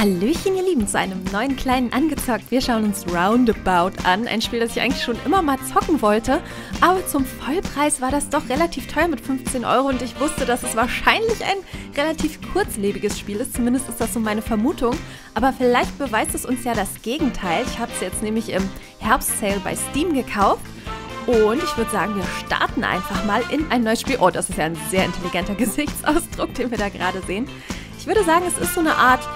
Hallöchen ihr Lieben zu einem neuen kleinen Angezockt. Wir schauen uns Roundabout an, ein Spiel, das ich eigentlich schon immer mal zocken wollte, aber zum Vollpreis war das doch relativ teuer mit 15 € und ich wusste, dass es wahrscheinlich ein relativ kurzlebiges Spiel ist, zumindest ist das so meine Vermutung, aber vielleicht beweist es uns ja das Gegenteil. Ich habe es jetzt nämlich im Herbst-Sale bei Steam gekauft. Und ich würde sagen, wir starten einfach mal in ein neues Spiel. Oh, das ist ja ein sehr intelligenter Gesichtsausdruck, den wir da gerade sehen. Ich würde sagen, es ist so eine Art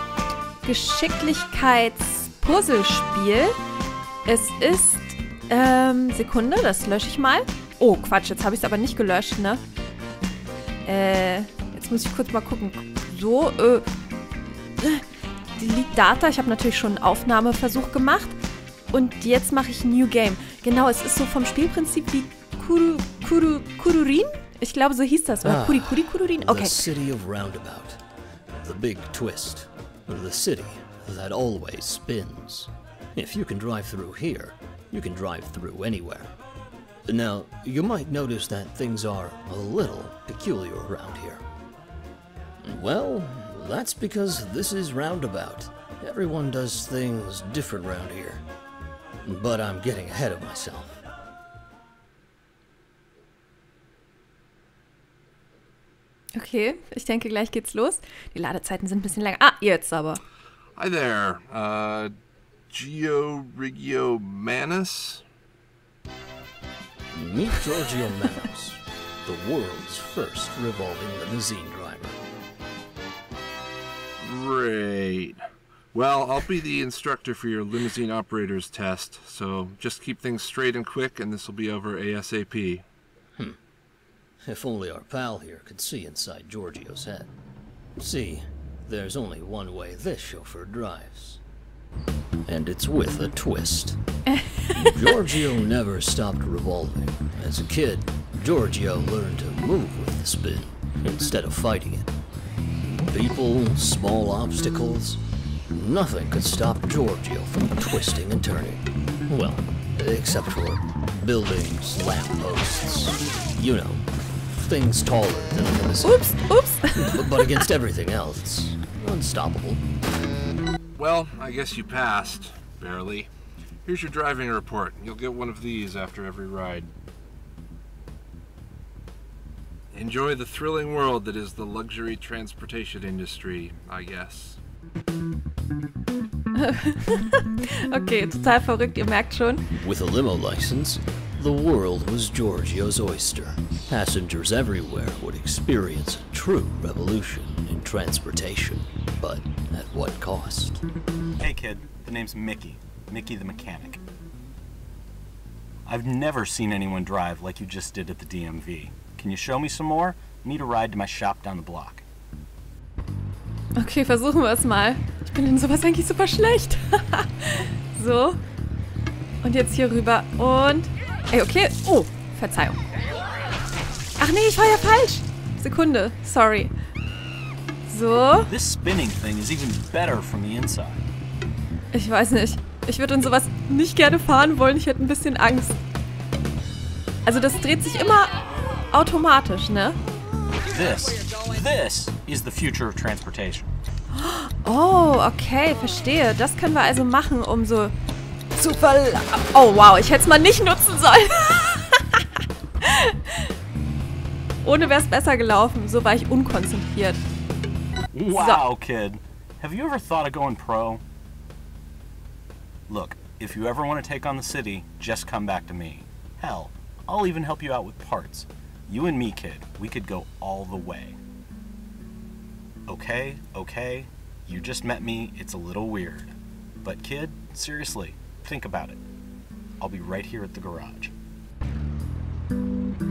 Geschicklichkeits-Puzzlespiel. Es ist, Sekunde, das lösche ich mal. Oh, Quatsch, jetzt habe ich es aber nicht gelöscht, ne? Jetzt muss ich kurz mal gucken. So, Delete Data. Ich habe natürlich schon einen Aufnahmeversuch gemacht. Und jetzt mache ich New Game. Genau, es ist so vom Spielprinzip wie Kuru Kuru Kururin. Ich glaube, so hieß das. Oder? Kuru Kuru Kururin. Okay. The city of Roundabout. The big twist. The city that always spins. If you can drive through here, you can drive through anywhere. Now, you might notice that things are a little peculiar around here. Well, that's because this is Roundabout. Everyone does things different around here. But I'm getting ahead of myself. Okay, ich denke, gleich geht's los. Die Ladezeiten sind ein bisschen lang. Ah, jetzt aber. Hi there. Giorgio Manos. Meet Giorgio Manos, the world's first revolving limousine driver. Great. Well, I'll be the instructor for your limousine operator's test, so just keep things straight and quick, and this will be over ASAP. Hmm. If only our pal here could see inside Giorgio's head. See, there's only one way this chauffeur drives. And it's with a twist. Giorgio never stopped revolving. As a kid, Giorgio learned to move with the spin, instead of fighting it. People, small obstacles... Nothing could stop Giorgio from twisting and turning. Well, except for buildings, lampposts, you know, things taller than a limousine. Oops, oops! But against everything else, unstoppable. Well, I guess you passed. Barely. Here's your driving report. You'll get one of these after every ride. Enjoy the thrilling world that is the luxury transportation industry, I guess. Okay, total verrückt, ihr merkt schon. With a limo license, the world was Giorgio's oyster. Passengers everywhere would experience a true revolution in transportation, but at what cost? Hey kid, the name's Mickey. Mickey the mechanic. I've never seen anyone drive like you just did at the DMV. Can you show me some more? Need a ride to my shop down the block. Okay, versuchen wir es mal. Ich bin in sowas eigentlich super schlecht. So. Und jetzt hier rüber. Und... Ey, okay. Oh, Verzeihung. Ach nee, ich war ja falsch. Sekunde. Sorry. So. Ich weiß nicht. Ich würde in sowas nicht gerne fahren wollen. Ich hätte ein bisschen Angst. Also das dreht sich immer automatisch, ne? This is the future of transportation. Oh, okay, verstehe. Das können wir also machen, um so zu Oh, wow, ich hätte es mal nicht nutzen sollen. Ohne wäre es besser gelaufen. So war ich unkonzentriert. Wow, kid. Have you ever thought of going pro? Look, if you ever want to take on the city, just come back to me. Hell, I'll even help you out with parts. You and me, kid, we could go all the way. Okay, okay, you just met me, it's a little weird. But kid, seriously, think about it. I'll be right here at the garage.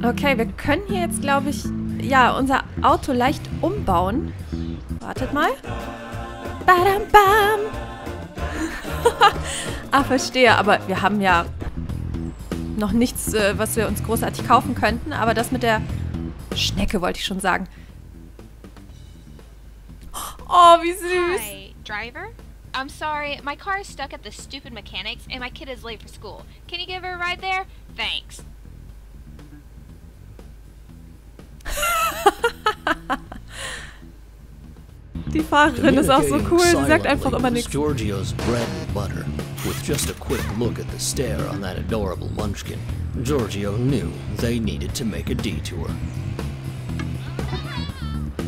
Okay, wir können hier jetzt, glaube ich, ja, unser Auto leicht umbauen. Wartet mal. Badam bam! Ah, verstehe, aber wir haben ja... noch nichts, was wir uns großartig kaufen könnten, aber das mit der Schnecke wollte ich schon sagen. Oh, wie süß. Hi, driver. I'm sorry, my car is stuck at the stupid mechanics and my kid is late for school. Can you give her a ride there? Thanks. Die Fahrerin ist auch so cool, sie sagt einfach immer nichts. Giorgio's bread and butter. With just a quick look at the stare on that adorable munchkin, Giorgio knew they needed to make a detour.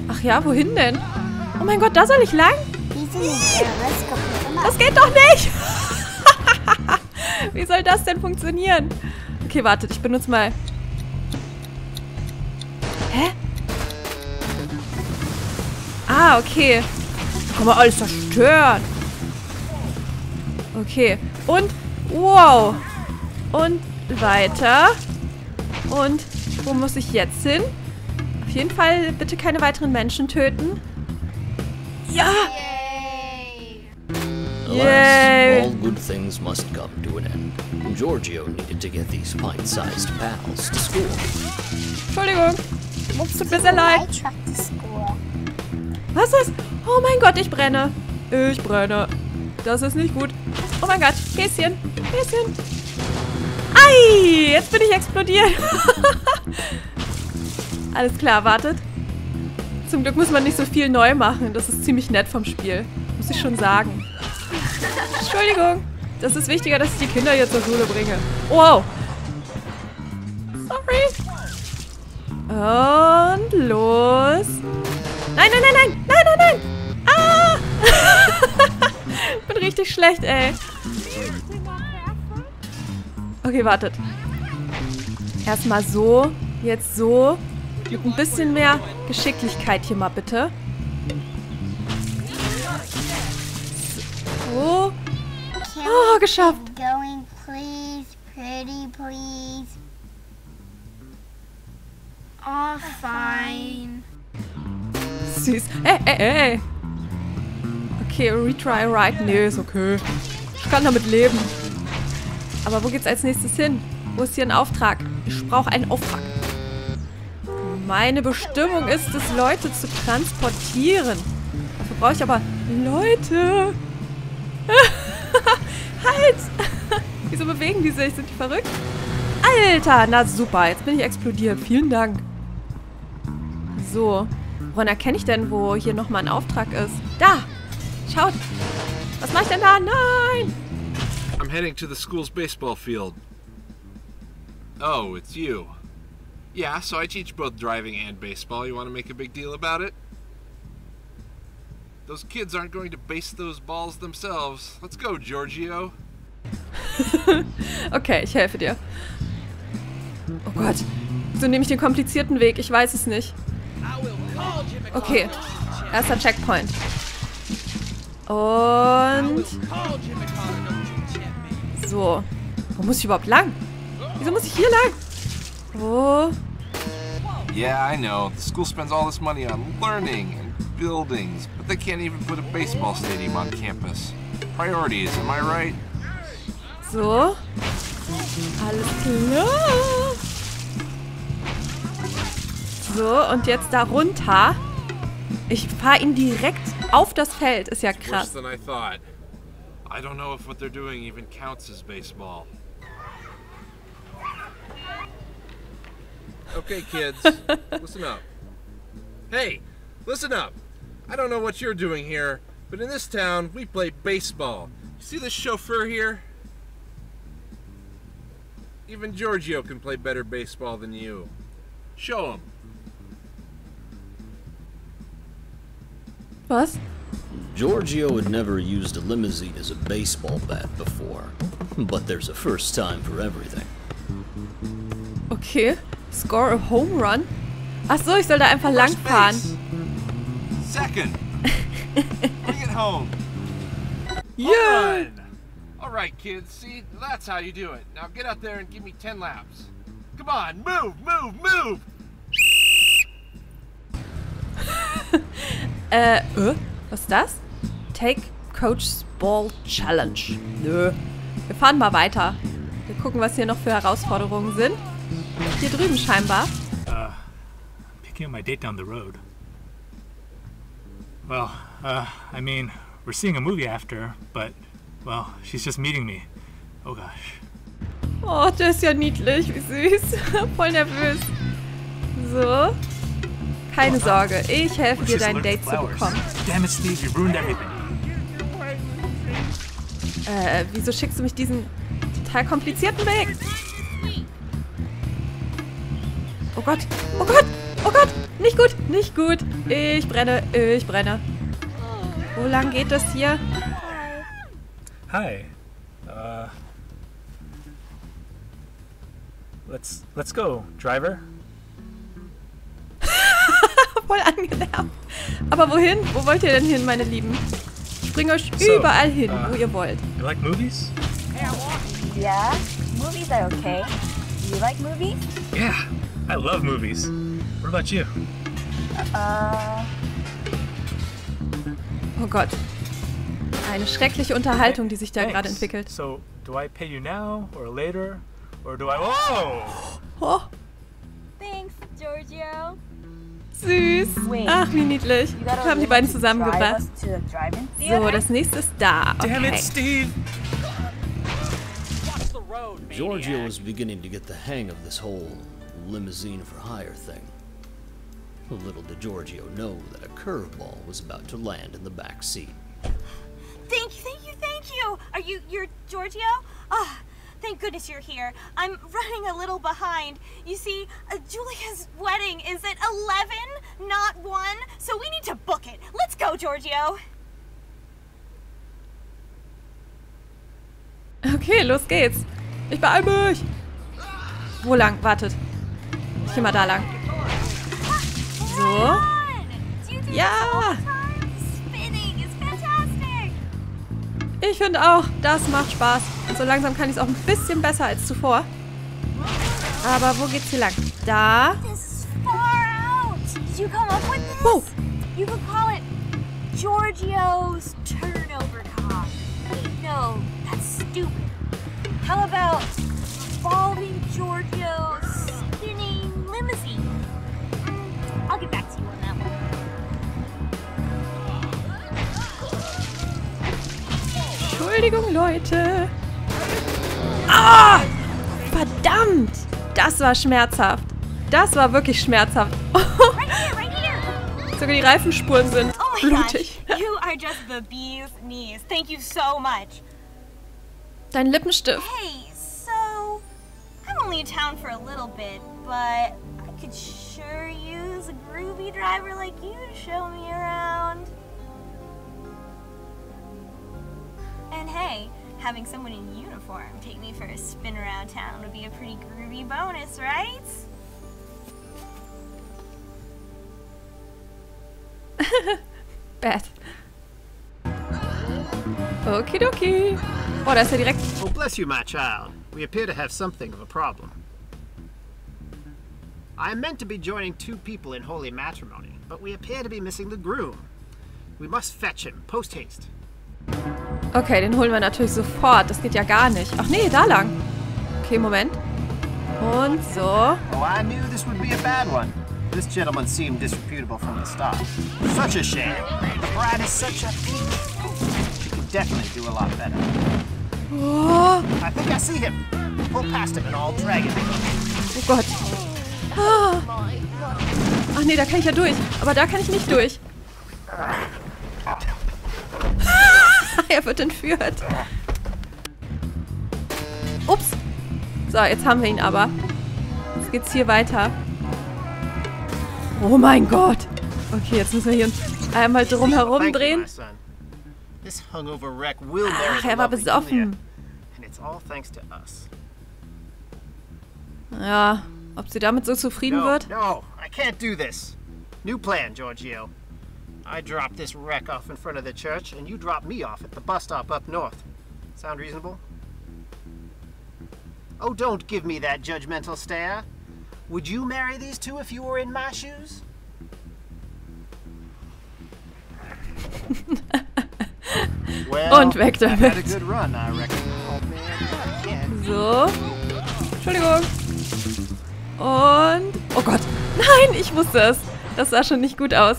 Ach ja, wohin denn? Oh mein Gott, da soll ich lang? Das geht doch nicht! Wie soll das denn funktionieren? Okay, wartet, ich benutze mal... Hä? Ah, okay. Kann man alles zerstören. Okay. Und, wow. Und weiter. Und wo muss ich jetzt hin? Auf jeden Fall bitte keine weiteren Menschen töten. Ja! Yay! All good things must come to an end. Giorgio needed to get these pint-sized pals to school. Entschuldigung. Ups, tut mir sehr leid. Was ist? Oh mein Gott, ich brenne. Ich brenne. Das ist nicht gut. Oh mein Gott. Häschen. Häschen. Ei! Jetzt bin ich explodiert. Alles klar, wartet. Zum Glück muss man nicht so viel neu machen. Das ist ziemlich nett vom Spiel. Muss ich schon sagen. Entschuldigung. Das ist wichtiger, dass ich die Kinder hier zur Schule bringe. Wow. Sorry. Und los. Nein, nein, nein, nein, nein, nein, nein! Ah! Ich bin richtig schlecht, ey. Okay, wartet. Erstmal so, jetzt so. Ein bisschen mehr Geschicklichkeit hier mal, bitte. So. Oh, geschafft. Oh, fine. Süß. Ey, ey, ey. Okay, retry right. Nee, ist okay. Ich kann damit leben. Aber wo geht's als nächstes hin? Wo ist hier ein Auftrag? Ich brauche einen Auftrag. Meine Bestimmung ist es, Leute zu transportieren. Dafür brauche ich aber Leute. Halt! Wieso bewegen die sich? Sind die verrückt? Alter, na super. Jetzt bin ich explodiert. Vielen Dank. So. Woran erkenne ich denn, wo hier nochmal ein Auftrag ist? Da! Schaut! Was mache ich denn da? Nein! I'm heading to the school's baseball field. Oh, it's you. Yeah, so I teach both driving and baseball. You want to make a big deal about it? Those kids aren't going to base those balls themselves. Let's go, Giorgio. Okay, ich helfe dir. Oh Gott. Wieso nehme ich den komplizierten Weg? Ich weiß es nicht. Okay, erster Checkpoint. Und... So. Wo muss ich überhaupt lang? Wieso muss ich hier lang? Wo? Yeah, I know. The school spends all this money on learning and buildings, but they can't even put a baseball stadium on campus. Priorities, am I right? So. Alles klar. So, und jetzt da runter. Ich fahre ihn direkt auf das Feld. Ist ja krass. Okay, kids, listen up. Hey, listen up. I don't know what you're doing here, but in this town we play baseball. You see this chauffeur here? Even Giorgio can play better baseball than you. Show him. Was? Giorgio had never used a limousine as a baseball bat before, but there's a first time for everything. Okay, score a home run. Ach so, ich soll da einfach langfahren. Second. Bring it home. Yeah. All right, kids. See, that's how you do it. Now get out there and give me 10 laps. Come on, move, move, move. Was ist das? Take Coach's Ball Challenge. Nö. Wir fahren mal weiter. Wir gucken, was hier noch für Herausforderungen sind. Hier drüben scheinbar. Picking my date down the road. Well, I mean, we're seeing a movie after, but, well, she's just meeting me. Oh gosh. Oh, der ist ja niedlich. Wie süß. Voll nervös. So. Keine Sorge, ich helfe dir, dein Date zu bekommen. Damn it, Steve, you ruined everything. Wieso schickst du mich diesen total komplizierten Weg? Oh Gott, oh Gott, oh Gott! Nicht gut, nicht gut! Ich brenne, ich brenne. Wo lang geht das hier? Hi. Let's go, Driver. Voll angenervt. Aber wohin? Wo wollt ihr denn hin, meine Lieben? Ich bringe euch überall hin, wo ihr wollt. You like movies? Yeah, movies are okay. You like movies? Yeah, I love movies. What about you? Oh Gott. Eine schreckliche Unterhaltung, die sich da gerade entwickelt. So, do I pay you now or later? Or do I... Oh! Oh. Thanks, Giorgio. Süß. Ach, wie niedlich. Wir haben die beiden zusammengebracht. So, das nächste ist da. Okay. Damn it, Steve! Giorgio was beginning to get the hang of this whole limousine for hire thing. Little did Giorgio know that a curveball was about to land in the back seat. Thank you, thank you, thank you! Are you... you're Giorgio? Ah, thank goodness you're here. I'm running a little behind. You see, Julia's wedding is at 11, not 1, so we need to book it. Let's go, Giorgio! Okay, los geht's. Ich beeil mich! Wo lang? Wartet. Ich geh mal da lang. So. Ja! Ich finde auch, das macht Spaß. Und so langsam kann ich es auch ein bisschen besser als zuvor. Aber wo geht's hier lang? Da. Wow! I'll get back to you on that one. Entschuldigung, Leute. Ah! Verdammt! Das war schmerzhaft. Das war wirklich schmerzhaft. Sogar die Reifenspuren sind blutig. You are just the bee's knees. Thank you so much. Dein Lippenstift. Hey, so I'm only in town for a little bit, but I could sure use a groovy driver like you to show me around. And hey, having someone in uniform take me for a spin around town would be a pretty groovy bonus, right? Beth. Okie dokie. Oh, da ist ja direkt. Oh, bless you, my child. We appear to have something of a problem. I am meant to be joining two people in holy matrimony, but we appear to be missing the groom. We must fetch him, post haste. Okay, den holen wir natürlich sofort. Das geht ja gar nicht. Ach nee, da lang. Okay, Moment. Und so. Oh, I knew this would be a bad one. This gentleman seemed disreputable from the start. Such a shame. The bride is such a thief. She could definitely do a lot better. Oh. I think I see him. Pull past him and I'll drag him. Oh Gott. Ah. Ach nee, da kann ich ja durch. Aber da kann ich nicht durch. Er wird entführt. Ups. So, jetzt haben wir ihn aber. Jetzt geht's hier weiter. Oh mein Gott. Okay, jetzt müssen wir hier einmal drumherum drehen. Ach, er war besoffen. Ja, ob sie damit so zufrieden wird? No, I can't do this. New plan, Giorgio. I drop this wreck off in front of the church, and you drop me off at the bus stop up north. Sound reasonable? Oh, don't give me that judgmental stare. Would you marry these two if you were in my shoes? Well, und weg damit. Had a good run, I reckon. Oh, man. So. Entschuldigung. Und... Oh Gott. Nein, ich wusste es. Das sah schon nicht gut aus.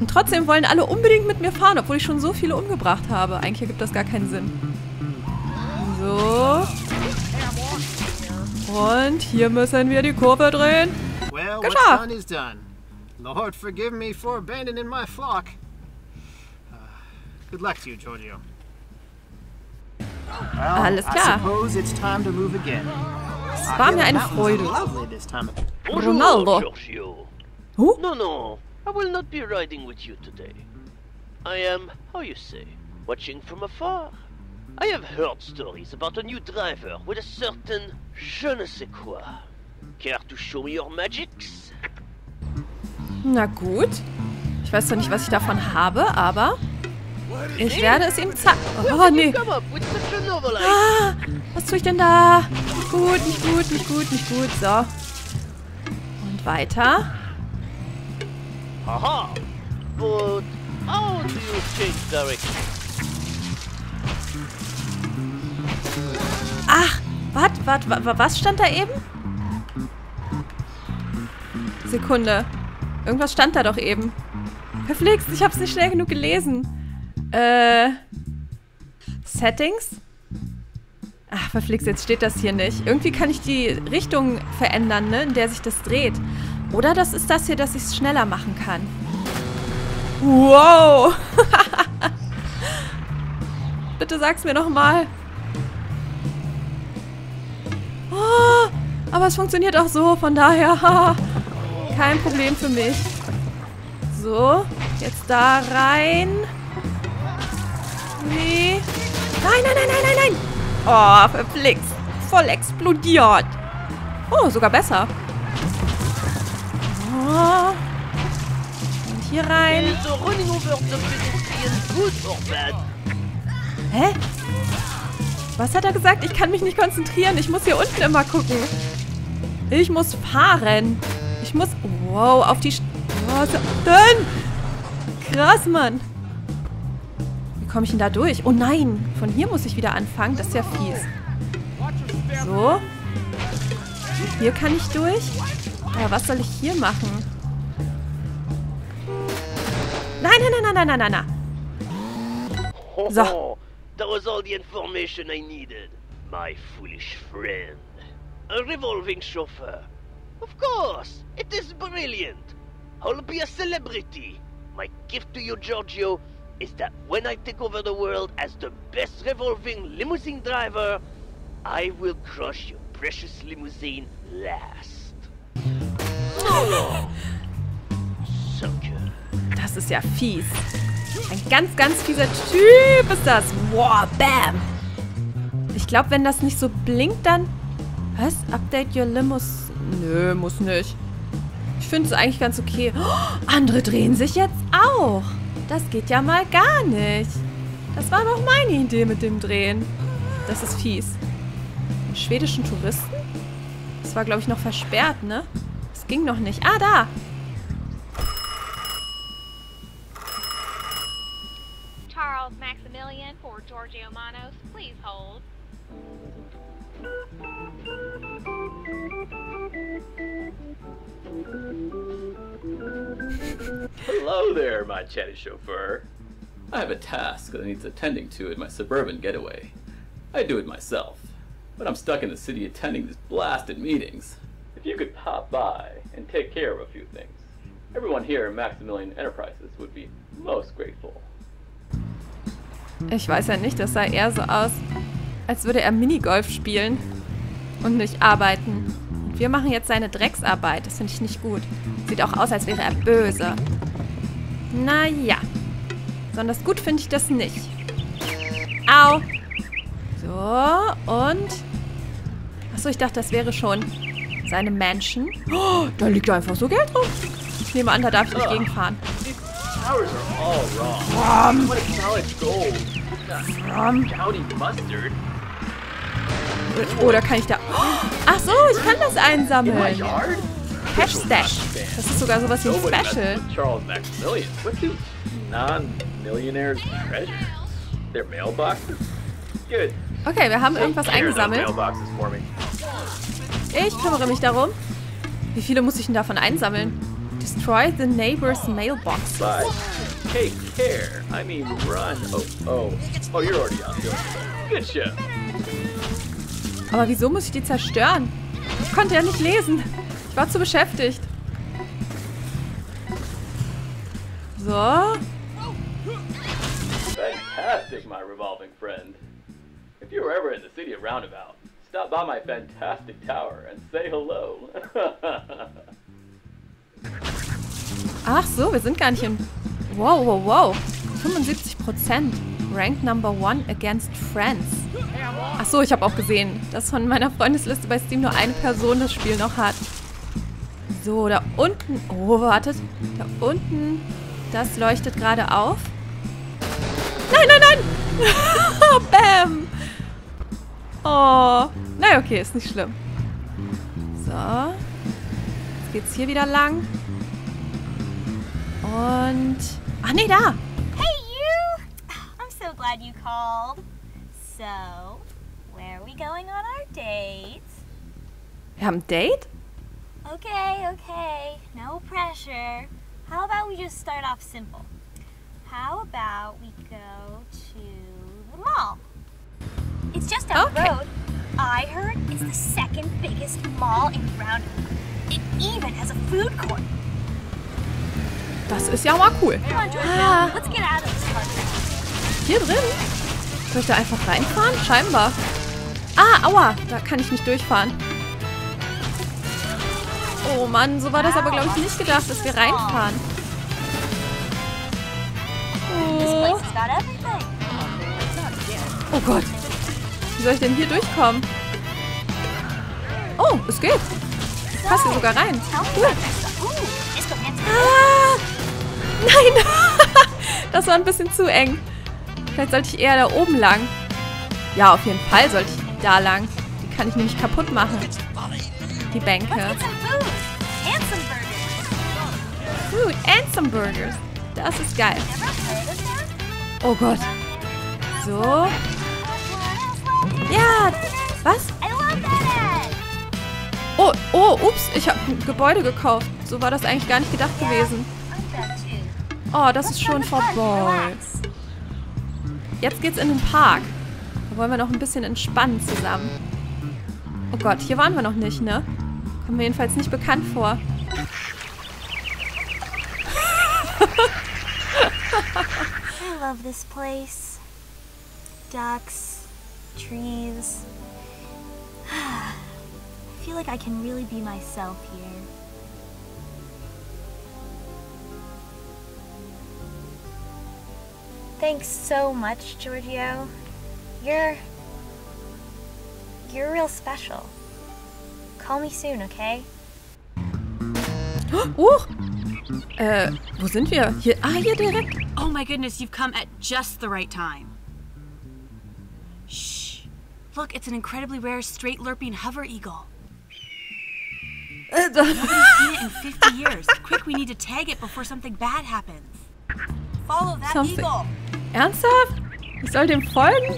Und trotzdem wollen alle unbedingt mit mir fahren, obwohl ich schon so viele umgebracht habe. Eigentlich ergibt das gar keinen Sinn. So. Und hier müssen wir die Kurve drehen. Well, what's done is done. Lord, forgive me for abandoning my flock. Good luck to you, Giorgio. Well, alles klar. Es war mir eine Freude. Ronaldo. Giorgio. Huh? No, I will not be riding with you today. I am, how you say, watching from afar. I have heard stories about a new driver with a certain je ne sais quoi. Care to show me your magics? Na gut. Ich weiß zwar nicht, was ich davon habe, aber ich werde es ihm zeigen. Oh, nee. Ah, was tue ich denn da? Nicht gut, nicht gut, nicht gut, nicht gut. So. Und weiter. Haha. But how do you change direction? Ach, was stand da eben? Sekunde. Irgendwas stand da doch eben. Verflixt, ich hab's nicht schnell genug gelesen. Settings? Ach, verflixt, jetzt steht das hier nicht. Irgendwie kann ich die Richtung verändern, ne, in der sich das dreht. Oder das ist das hier, dass ich es schneller machen kann. Wow! Bitte sag's mir nochmal. Oh, aber es funktioniert auch so, von daher kein Problem für mich. So, jetzt da rein. Nee. Nein, nein, nein, nein, nein, nein. Oh, verflixt. Voll explodiert. Oh, sogar besser. Oh. Und hier rein. Hä? Was hat er gesagt? Ich kann mich nicht konzentrieren. Ich muss hier unten immer gucken. Ich muss fahren. Ich muss... Wow, auf die Straße. Dünn! Krass, Mann. Wie komme ich denn da durch? Oh nein, von hier muss ich wieder anfangen. Das ist ja fies. So. Hier kann ich durch. Aber was soll ich hier machen? Nein, nein, nein, nein, nein, nein, nein. So. That was all the information I needed, my foolish friend. A revolving chauffeur. Of course, it is brilliant. I'll be a celebrity. My gift to you, Giorgio, is that when I take over the world as the best revolving limousine driver, I will crush your precious limousine last. Oh, sucker. Das ist ja fies. Ein ganz, ganz fieser Typ ist das. Wow, bam. Ich glaube, wenn das nicht so blinkt, dann... Was? Update your Limos? Nö, muss nicht. Ich finde es eigentlich ganz okay. Oh, andere drehen sich jetzt auch. Das geht ja mal gar nicht. Das war doch meine Idee mit dem Drehen. Das ist fies. Einen schwedischen Touristen? Das war, glaube ich, noch versperrt, ne? Das ging noch nicht. Ah, da. Maximilian for Giorgio Manos, please hold. Hello there, my chatty chauffeur. I have a task that needs attending to in my suburban getaway. I do it myself, but I'm stuck in the city attending these blasted meetings. If you could pop by and take care of a few things, everyone here at Maximilian Enterprises would be most grateful. Ich weiß ja nicht, das sah eher so aus, als würde er Minigolf spielen und nicht arbeiten. Und wir machen jetzt seine Drecksarbeit, das finde ich nicht gut. Sieht auch aus, als wäre er böse. Naja, besonders gut finde ich das nicht. Au! So, und... Achso, ich dachte, das wäre schon seine Mansion. Oh, da liegt ja einfach so Geld drauf. Ich nehme an, da darf ich nicht gegenfahren. Flowers are all wrong. What a solid gold. Dowdy mustard. Oh, da kann ich da... Ach so, ich kann das einsammeln. Cash Stash. Das ist sogar sowas wie ein Special. Charles Maximilian. What's his non-millionaire's treasure? Their mailboxes? Good. Okay, wir haben irgendwas eingesammelt. Ich kümmere mich darum. Wie viele muss ich denn davon einsammeln? Destroy the neighbor's mailbox. Take care. I mean, run. Oh, you're already out. Good shit. Aber wieso muss ich die zerstören? Ich konnte ja nicht lesen. Ich Ich war zu beschäftigt. So. Fantastic, my revolving friend. If you were ever in the city of Roundabout, stop by my fantastic tower and say hello. Ach so, wir sind gar nicht in... Wow, wow, wow. 75%. Ranked number one against friends. Ach so, ich habe auch gesehen, dass von meiner Freundesliste bei Steam nur eine Person das Spiel noch hat. So, da unten... Oh, wartet. Da unten... Das leuchtet gerade auf. Nein, nein, nein! Bam! Oh. Na, okay, ist nicht schlimm. So. Jetzt geht's hier wieder lang. Und... Ach nee, da! Hey, you! I'm so glad you called. So, where are we going on our date? Wir haben ein Date? Okay, okay. No pressure. How about we just start off simple? How about we go to the mall? It's just down the road. I heard it's the second biggest mall in Roundup. It even has a food court. Das ist ja mal cool. Ah. Hier drin? Soll ich da einfach reinfahren? Scheinbar. Ah, aua. Da kann ich nicht durchfahren. Oh Mann, so war das aber, glaube ich, nicht gedacht, dass wir reinfahren. Oh. Oh Gott. Wie soll ich denn hier durchkommen? Oh, es geht. Ich passe hier sogar rein. Cool. Ah, nein. Das war ein bisschen zu eng. Vielleicht sollte ich eher da oben lang. Ja, auf jeden Fall sollte ich da lang. Die kann ich nämlich kaputt machen. Die Bänke. Food and some burgers. Das ist geil. Oh Gott. So. Ja. Was? Oh, oh, ups. Ich habe ein Gebäude gekauft. So war das eigentlich gar nicht gedacht gewesen. Oh, das ist schon vorbei. Jetzt geht's in den Park. Da wollen wir noch ein bisschen entspannen zusammen. Oh Gott, hier waren wir noch nicht, ne? Kommen mir jedenfalls nicht bekannt vor. I love this place. Ducks, trees. I feel like I can really be myself here. Thanks so much, Giorgio. You're real special. Call me soon, okay? Oh! Wo sind wir? Hier, hier direkt. Oh my goodness, you've come at just the right time. Shh. Look, it's an incredibly rare straight lurping Hover-Eagle. Nobody's seen it in 50 years. Quick, we need to tag it before something bad happens. Follow that eagle. Ernsthaft? Ich soll dem folgen?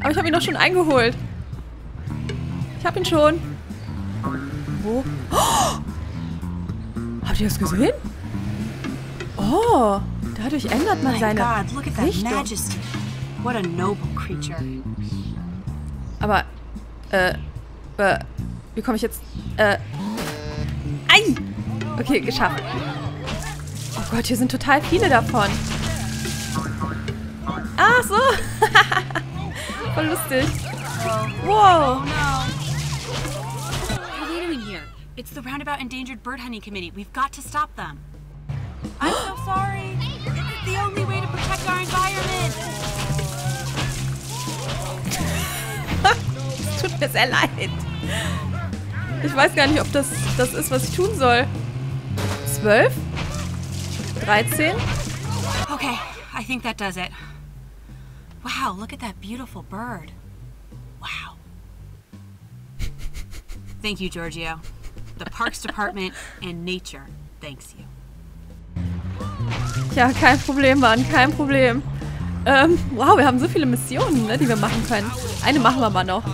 Aber ich habe ihn doch schon eingeholt. Ich hab ihn schon. Wo? Oh! Habt ihr das gesehen? Oh, dadurch ändert man seine Richtung. What a noble creature. Aber, wie komme ich jetzt? Ei! Okay, geschafft. Oh Gott, hier sind total viele davon. Ach so. Voll lustig. Wow. It's the Roundabout Endangered Bird Hunting Committee. We've got to stop them. I'm so sorry. It's the only way to protect our environment. Es tut mir sehr leid. Ich weiß gar nicht, ob das ist, was ich tun soll. 12? 13? Okay, I think that does it. Wow, look at that beautiful bird. Wow. Thank you, Giorgio. The Parks Department and Nature thanks you. Ja, kein Problem, Mann, kein Problem. Wow, wir haben so viele Missionen, ne, die wir machen können. Eine machen wir mal noch.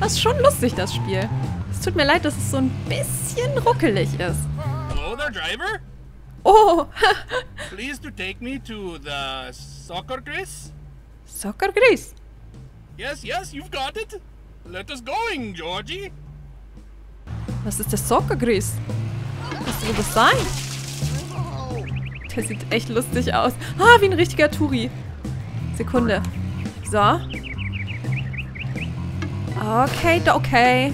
Das ist schon lustig, das Spiel. Es tut mir leid, dass es so ein bisschen ruckelig ist. Hello there, driver. Oh. Please to take me to the Sagagris. Sagagris. Yes, yes, you've got it. Let us going, Georgie. Was ist der Sagagris? Was soll das sein? Der sieht echt lustig aus. Ah, wie ein richtiger Touri. Sekunde. So. Okay, okay.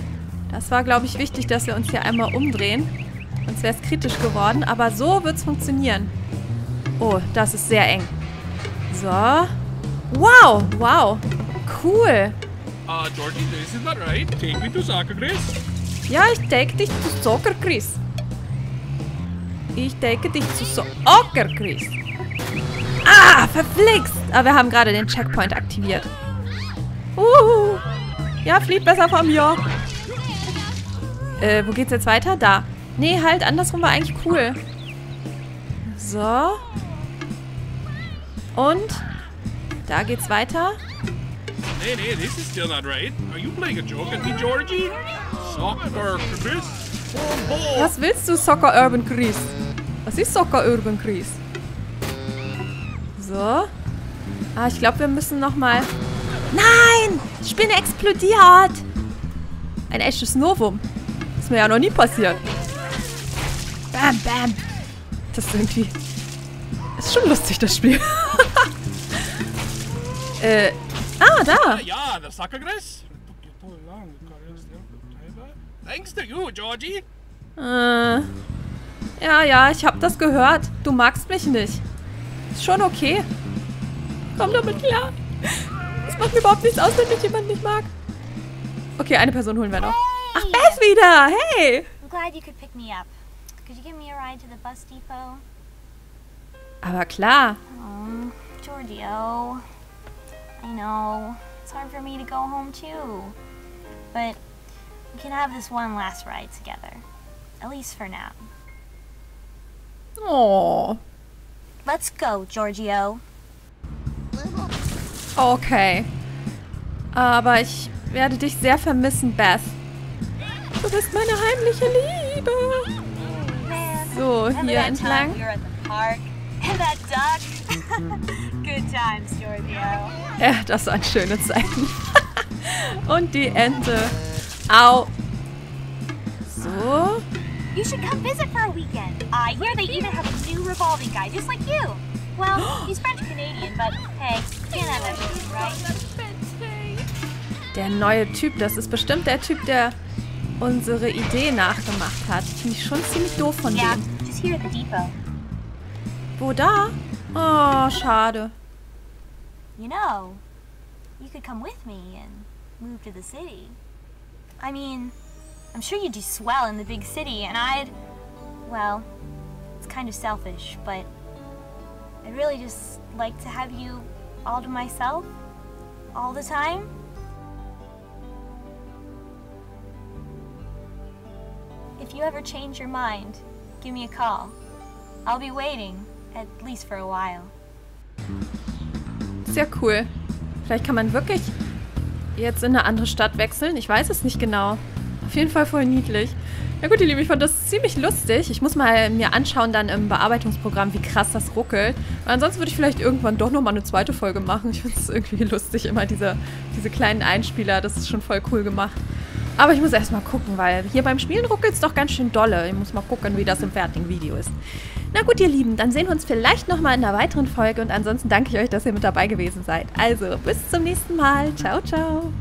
Das war, glaube ich, wichtig, dass wir uns hier einmal umdrehen. Sonst wäre es kritisch geworden. Aber so wird es funktionieren. Oh, das ist sehr eng. So. Wow, wow. Cool. Georgie, this is not right. Take me to Sagagris. Ja, ich take dich zu Sagagris. Ich take dich zu Sagagris. Ah, verflixt. Aber wir haben gerade den Checkpoint aktiviert. Ja, flieht besser von mir. Wo geht's jetzt weiter? Da. Nee, halt, andersrum war eigentlich cool. So. Und da geht's weiter. Nee, nee, this is still not right. Are you playing a joke at me, Georgie? Sagagris? Was willst du, Sagagris? Was ist Sagagris? So. Ah, ich glaube, wir müssen nochmal... Nein! Spinne explodiert! Ein echtes Novum. Ist mir ja noch nie passiert. Bam, bam. Das ist irgendwie... Ist schon lustig, das Spiel. Ah, da! Ja, der Sagagris. Thanks to you, Georgie. Ja, ja, ich hab das gehört. Du magst mich nicht. Ist schon okay. Komm damit klar. Das macht mir überhaupt nichts aus, wenn mich jemand nicht mag. Okay, eine Person holen wir noch. Ach, Beth wieder! Hey! Aber klar. Giorgio. I know. It's hard for me to go home too. But we can have this one last ride together. At least for now. Oh. Let's go, Giorgio. Okay. Aber ich werde dich sehr vermissen, Beth. Du bist meine heimliche Liebe. So, hier entlang. Ja, das waren schöne Zeiten. Und die Ente. Au. So. You should come visit for a weekend. I hear they even have a new revolving guy, just like you. Well, he's French-Canadian, but hey, you can't have everything, right? Der neue Typ, das ist bestimmt der Typ, der unsere Idee nachgemacht hat. Finde ich schon ziemlich doof von dem. Just here at the depot. Wo da? Oh, schade. You know, you could come with me and move to the city. I mean, I'm sure you'd do swell in the big city, and I'd... Well, it's kind of selfish, but I'd really just like to have you all to myself, all the time. If you ever change your mind, give me a call. I'll be waiting, at least for a while. Sehr cool. Vielleicht kann man wirklich jetzt in eine andere Stadt wechseln. Ich weiß es nicht genau. Auf jeden Fall voll niedlich. Na gut, ihr Lieben, ich fand das ziemlich lustig. Ich muss mal mir anschauen dann im Bearbeitungsprogramm, wie krass das ruckelt. Und ansonsten würde ich vielleicht irgendwann doch nochmal eine zweite Folge machen. Ich finde es irgendwie lustig, immer diese kleinen Einspieler. Das ist schon voll cool gemacht. Aber ich muss erstmal gucken, weil hier beim Spielen ruckelt es doch ganz schön dolle. Ich muss mal gucken, wie das im fertigen Video ist. Na gut, ihr Lieben, dann sehen wir uns vielleicht nochmal in einer weiteren Folge. Und ansonsten danke ich euch, dass ihr mit dabei gewesen seid. Also, bis zum nächsten Mal. Ciao, ciao.